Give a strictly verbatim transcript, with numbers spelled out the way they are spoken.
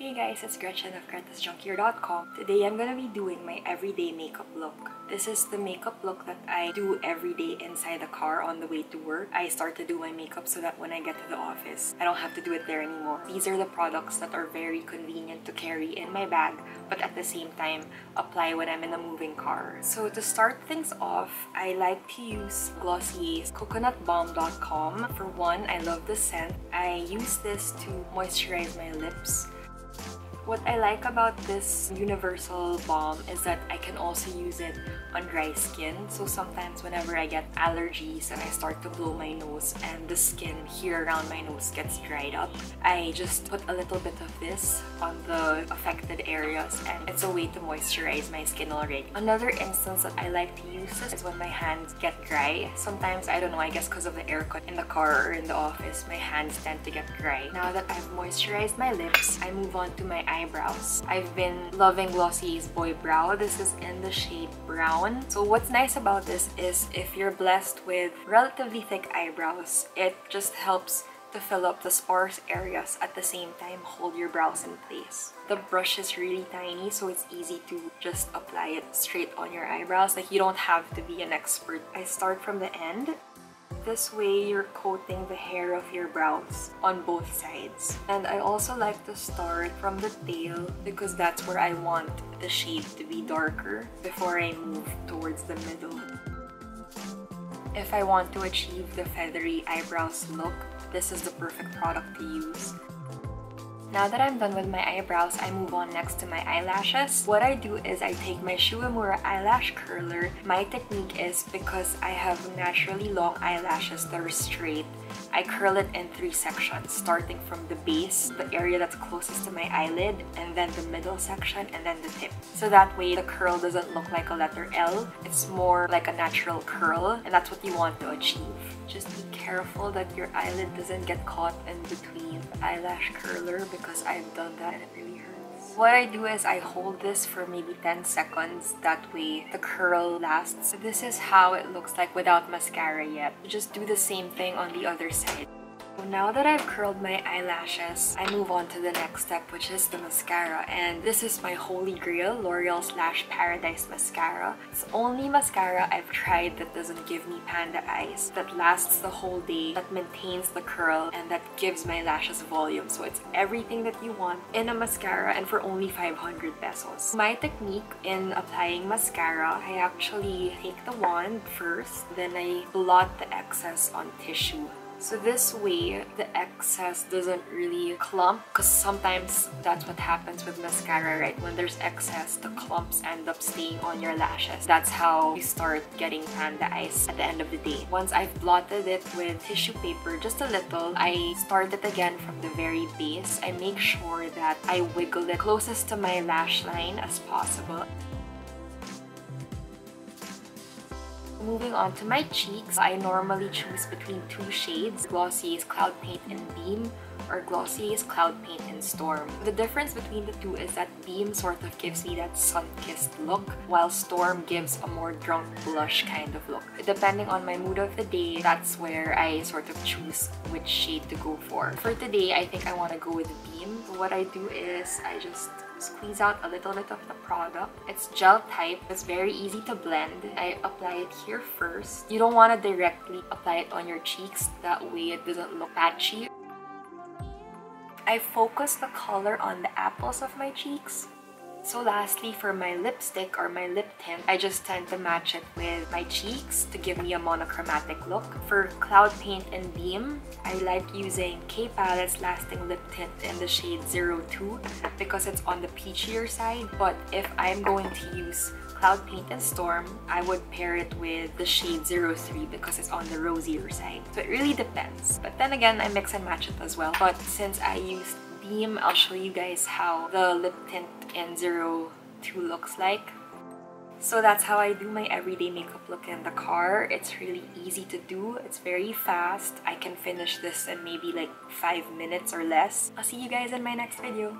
Hey guys, it's Gretchen of Greta's Junkyard dot com. Today I'm gonna be doing my everyday makeup look. This is the makeup look that I do every day inside the car on the way to work. I start to do my makeup so that when I get to the office, I don't have to do it there anymore. These are the products that are very convenient to carry in my bag, but at the same time, apply when I'm in a moving car. So to start things off, I like to use Glossier's Coconut Balm dot com. For one, I love the scent. I use this to moisturize my lips. What I like about this universal balm is that I can also use it on dry skin. So sometimes whenever I get allergies and I start to blow my nose and the skin here around my nose gets dried up, I just put a little bit of this on the affected areas and it's a way to moisturize my skin already. Another instance that I like to use this is when my hands get dry. Sometimes, I don't know, I guess because of the aircon in the car or in the office, my hands tend to get dry. Now that I've moisturized my lips, I move on to my eyebrows. I've been loving Glossier's Boy Brow. This is in the shade Brown. So what's nice about this is if you're blessed with relatively thick eyebrows, it just helps to fill up the sparse areas, at the same time hold your brows in place. The brush is really tiny, so it's easy to just apply it straight on your eyebrows. Like, you don't have to be an expert. I start from the end. This way you're coating the hair of your brows on both sides. And I also like to start from the tail because that's where I want the shade to be darker before I move towards the middle. If I want to achieve the feathery eyebrows look, this is the perfect product to use. Now that I'm done with my eyebrows, I move on next to my eyelashes. What I do is I take my Shu Uemura eyelash curler. My technique is, because I have naturally long eyelashes that are straight, I curl it in three sections, starting from the base, the area that's closest to my eyelid, and then the middle section, and then the tip. So that way the curl doesn't look like a letter L, it's more like a natural curl, and that's what you want to achieve. Just be careful that your eyelid doesn't get caught in between the eyelash curler, because I've done that and it really hurts. What I do is I hold this for maybe ten seconds, that way the curl lasts. So this is how it looks like without mascara yet. You just do the same thing on the other side. Now that I've curled my eyelashes, I move on to the next step, which is the mascara. And this is my holy grail, L'Oreal's Lash Paradise mascara. It's the only mascara I've tried that doesn't give me panda eyes, that lasts the whole day, that maintains the curl, and that gives my lashes volume. So it's everything that you want in a mascara, and for only five hundred pesos. My technique in applying mascara, I actually take the wand first, then I blot the excess on tissue. So this way, the excess doesn't really clump, because sometimes that's what happens with mascara, right? When there's excess, the clumps end up staying on your lashes. That's how you start getting panda eyes at the end of the day. Once I've blotted it with tissue paper just a little, I start it again from the very base. I make sure that I wiggle it closest to my lash line as possible. Moving on to my cheeks, I normally choose between two shades, Glossier's Cloud Paint and Beam, or Glossier's Cloud Paint and Storm. The difference between the two is that Beam sort of gives me that sun-kissed look, while Storm gives a more drunk blush kind of look. Depending on my mood of the day, that's where I sort of choose which shade to go for. For today, I think I want to go with Beam. So what I do is I just squeeze out a little bit of the product. It's gel type, it's very easy to blend. I apply it here first. You don't want to directly apply it on your cheeks, that way it doesn't look patchy. I focus the color on the apples of my cheeks. So lastly, for my lipstick or my lip tint, I just tend to match it with my cheeks to give me a monochromatic look. For Cloud Paint and Beam, I like using K-Palette's Lasting Lip Tint in the shade zero two because it's on the peachier side. But if I'm going to use Cloud Paint and Storm, I would pair it with the shade zero three because it's on the rosier side. So it really depends. But then again, I mix and match it as well. But since I used Beam, I'll show you guys how the lip tint in zero two looks like. So that's how I do my everyday makeup look in the car. It's really easy to do. It's very fast. I can finish this in maybe like five minutes or less. I'll see you guys in my next video.